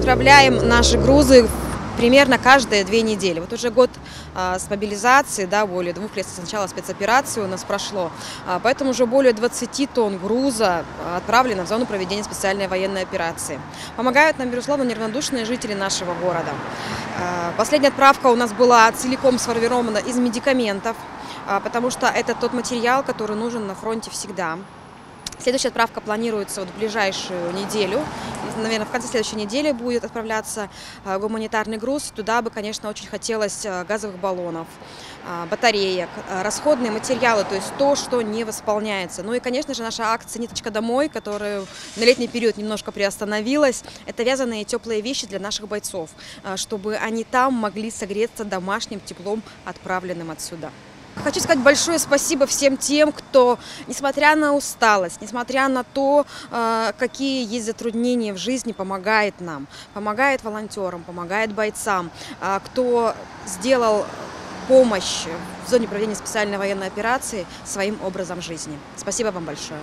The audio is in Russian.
отправляем наши грузы примерно каждые 2 недели. Вот уже год с мобилизации, да, более 2 лет с начала спецоперации у нас прошло, поэтому уже более 20 тонн груза отправлено в зону проведения специальной военной операции. Помогают нам, безусловно, неравнодушные жители нашего города. Последняя отправка у нас была целиком сформирована из медикаментов, потому что это тот материал, который нужен на фронте всегда. Следующая отправка планируется в ближайшую неделю. Наверное, в конце следующей недели будет отправляться гуманитарный груз. Туда бы, конечно, очень хотелось газовых баллонов, батареек, расходные материалы, то есть то, что не восполняется. Ну и, конечно же, наша акция «Ниточка домой», которая на летний период немножко приостановилась, это вязаные теплые вещи для наших бойцов, чтобы они там могли согреться домашним теплом, отправленным отсюда. Хочу сказать большое спасибо всем тем, кто, несмотря на усталость, несмотря на то, какие есть затруднения в жизни, помогает нам, помогает волонтерам, помогает бойцам, кто сделал помощь в зоне проведения специальной военной операции своим образом жизни. Спасибо вам большое.